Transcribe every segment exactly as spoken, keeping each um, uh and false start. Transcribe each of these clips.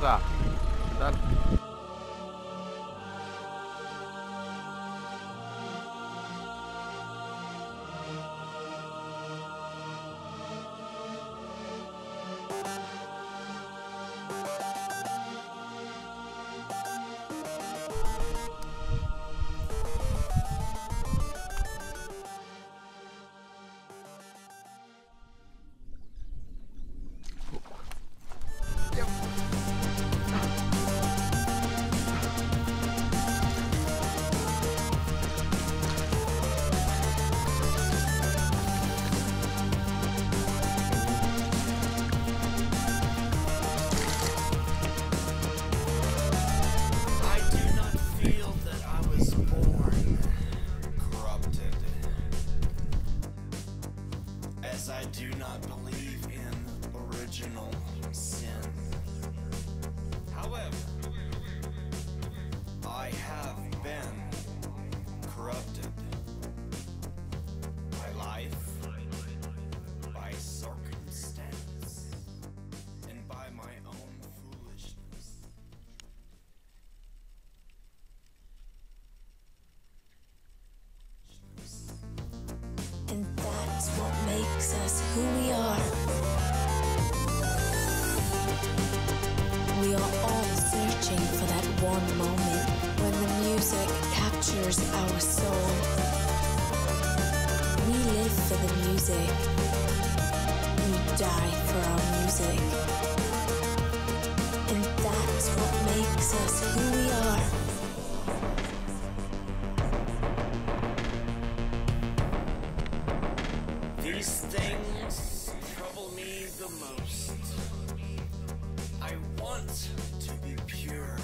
pasa? ¿Qué tal? I do not believe in original sin. However, I have been corrupted by life, by circumstance, and by my own foolishness. And that's what makes us who we are. We are all searching for that one moment when the music captures our soul. We live for the music. We die for our music. And that's what makes us who we are. These things trouble me the most. I want to be pure,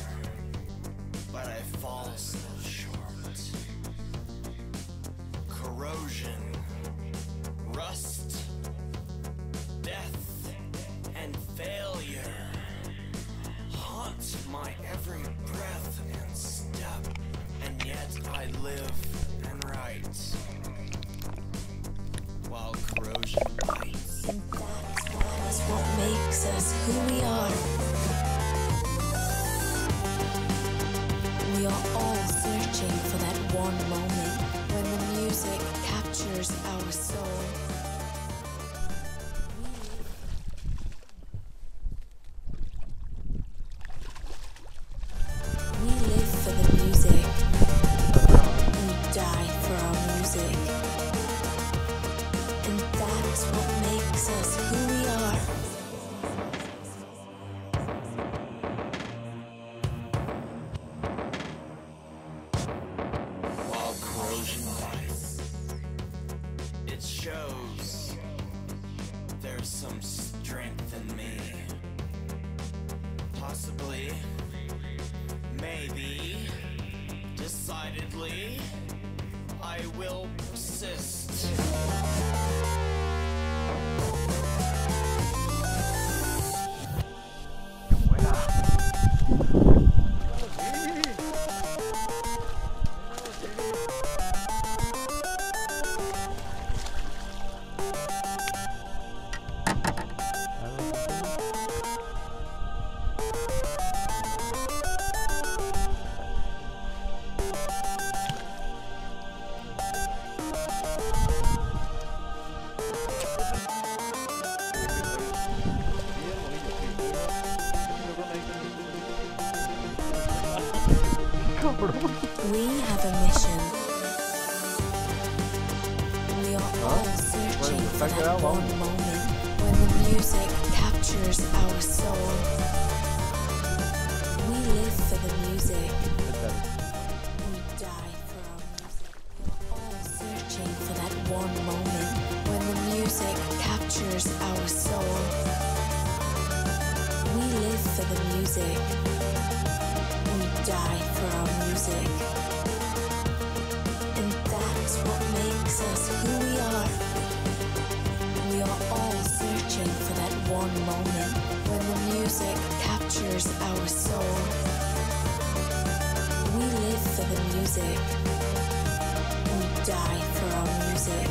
but I fall so short. Corrosion, rust, death, and failure haunt my every breath and step, and yet I live and write. While corrosion bites. And that's what makes us who we are. We are all searching for that one moment when the music captures our soul. We live for the music. We die for our music. That's what makes us who we are. While corrosion lies, it shows there's some strength in me. Possibly, maybe, decidedly, I will persist. We have a mission. We are all searching for that one moment when the music captures our soul. We live for the music. We die for our music. We're all searching for that one moment when the music captures our soul. We live for the music. Die for our music. And that's what makes us who we are. We are all searching for that one moment when the music captures our soul. We live for the music. We die for our music.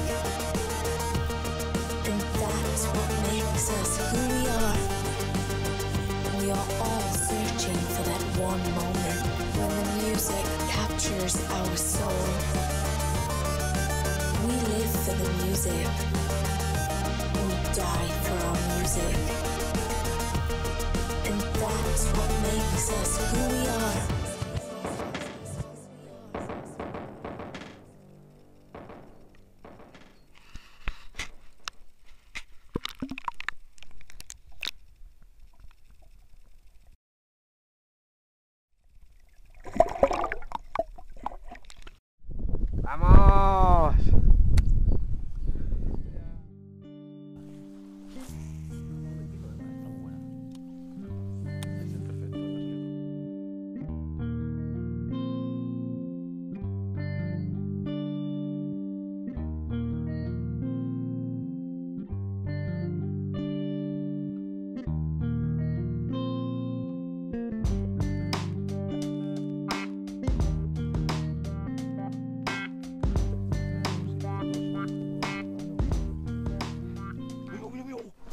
And that's what makes us who we are. We are all searching searching for that one moment when the music captures our soul. We live for the music. We die for our music. And that's what makes us who we are. ¡Vamos!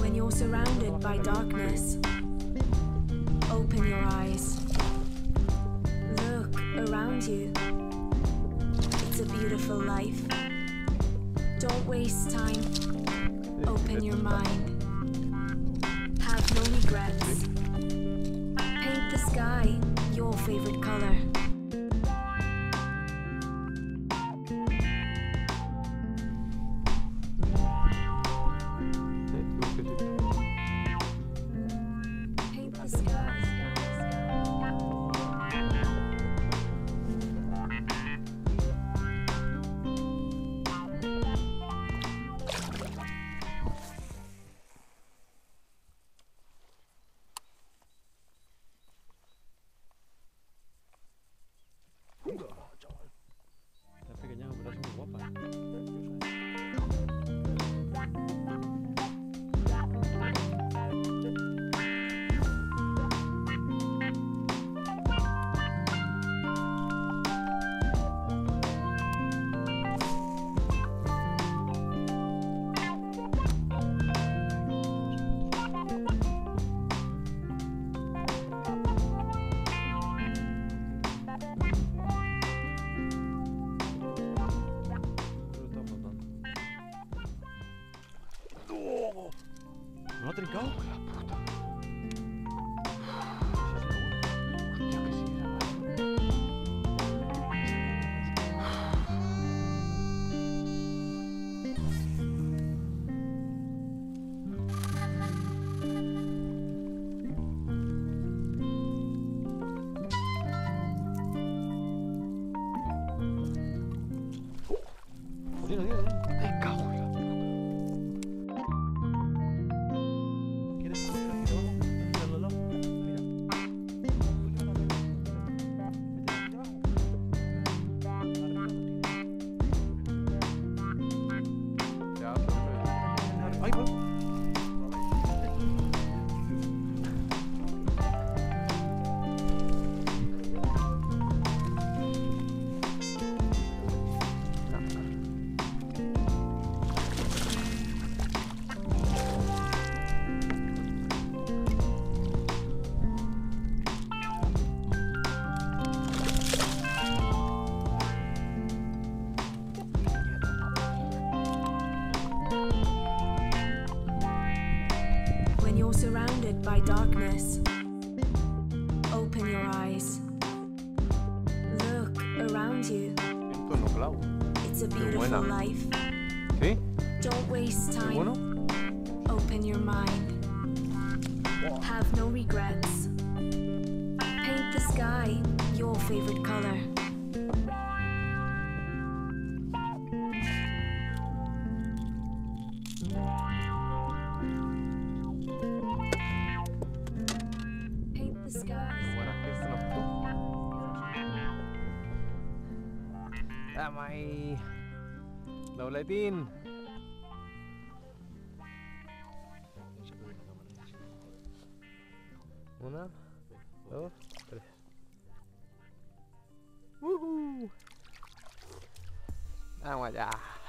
When you're surrounded by darkness, open your eyes. Look around you. It's a beautiful life. Don't waste time. Open your mind. Have no regrets. Paint the sky your favorite color. ¿No ha trincado? ¡La puta! Hostia, que sí, la madre. ¡Dino, dino, dino! ¡Me cago! Surrounded by darkness, open your eyes. Look around you. It's a beautiful life. ¿Sí? Don't waste time. Bueno. Open your mind. Wow. Have no regrets. Paint the sky your favorite color. mày. Đầu lấy pin. Una, dos, tres. ¡Woohoo! Vamos allá.